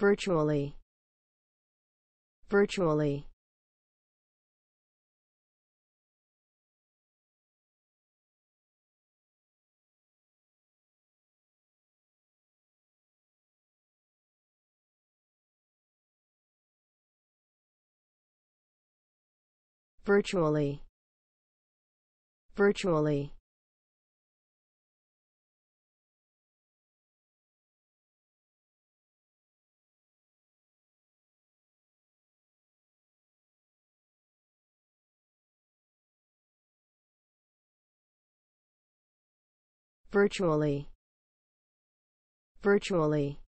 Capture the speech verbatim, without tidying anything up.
virtually, virtually, virtually, virtually, virtually, virtually.